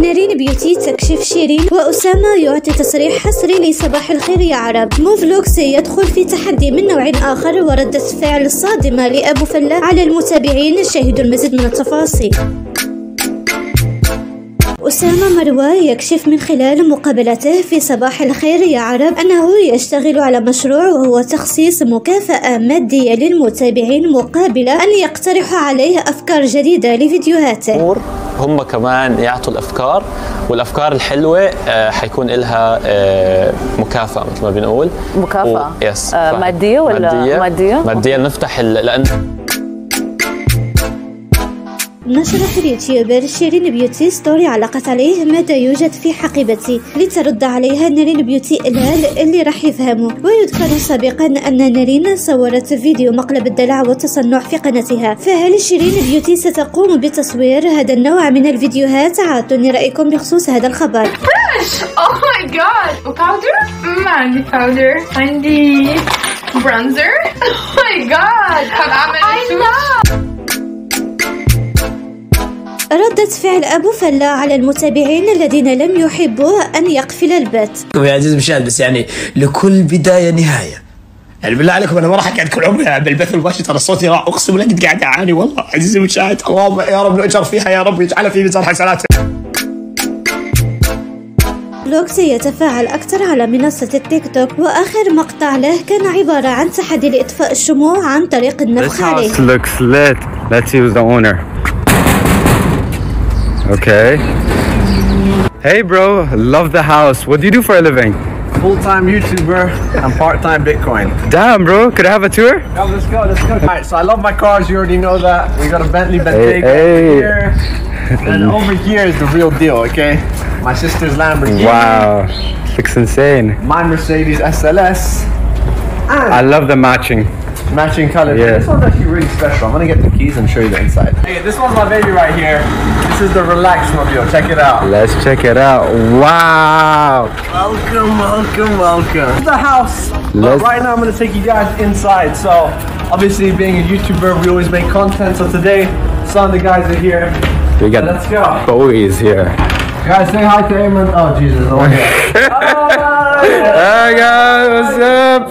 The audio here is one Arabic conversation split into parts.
نارين بيوتي تكشف شيرين وأسامة يعطي تصريح حصري لصباح الخير يا عرب. موفلوكس يدخل في تحدي من نوع آخر وردة فعل الصادمة لأبو فلة على المتابعين. شاهدوا المزيد من التفاصيل. أسامة مروة يكشف من خلال مقابلته في صباح الخير يا عرب أنه يشتغل على مشروع وهو تخصيص مكافأة مادية للمتابعين مقابل أن يقترح عليه أفكار جديدة لفيديوهاته. هم كمان يعطوا الأفكار، والأفكار الحلوة حيكون إلها مكافأة مثل ما بنقول. مكافأة مادية ولا مادية نفتح لأن نشرت اليوتيوبر شيرين بيوتي ستوري علقت عليه ماذا يوجد في حقيبتي لترد عليها نارين بيوتي الهال اللي راح يفهمه. ويذكر سابقا أن نارين صورت فيديو مقلب الدلع والتصنع في قناتها، فهل شيرين بيوتي ستقوم بتصوير هذا النوع من الفيديوهات؟ أعطوني رأيكم بخصوص هذا الخبر. Oh my god! وباودر؟ ما عندي باودر، عندي برونزر. Oh my god! ردة فعل أبو فلة على المتابعين الذين لم يحبوا أن يقفل البث. يا عزيز مشاهد، بس يعني لكل بداية نهاية، يعني بالله عليكم أنا ما راح أقعد كل عمري بالبث المباشر، ترى صوتي راح أقسم لك قاعد أعاني والله. عزيز المشاهد، اللهم يا رب نؤجر فيها يا رب، يجعلها في ميزان حسناته. موفلوكس يتفاعل أكثر على منصة التيك توك، وآخر مقطع له كان عبارة عن تحدي لإطفاء الشموع عن طريق النفخ عليه. Okay. Hey bro, love the house. What do you do for a living? Full-time YouTuber and part-time Bitcoin. Damn bro, could I have a tour? Yeah, let's go, let's go. Alright, so I love my cars, you already know that. We got a Bentley, Bentayga here. And over here is the real deal, okay? My sister's Lamborghini. Wow, looks insane. My Mercedes SLS. And I love the matching color. Yeah. This one's actually really special. I'm gonna get the keys and show you the inside. Hey, this one's my baby right here. This is the relaxed mobile. Check it out. Let's check it out. Wow. Welcome, welcome, welcome. This is the house. But right now I'm gonna take you guys inside. So obviously being a YouTuber, we always make content. So today, some of the guys are here. We got let's go. Bowie's here. Guys, say hi to Eamon. Oh Jesus. Oh yeah. Hi guys, what's up?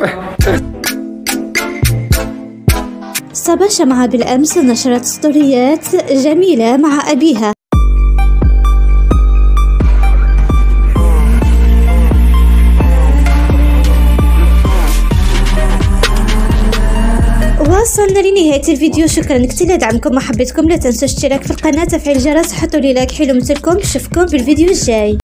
صبا شمعة بالأمس نشرت ستوريات جميلة مع أبيها. وصلنا لنهاية الفيديو، شكرا كتير لدعمكم ومحبتكم، لا تنسوا الاشتراك في القناة، تفعيل الجرس، حطوا لي لايك حلو مثلكم. نشوفكم بالفيديو الجاي.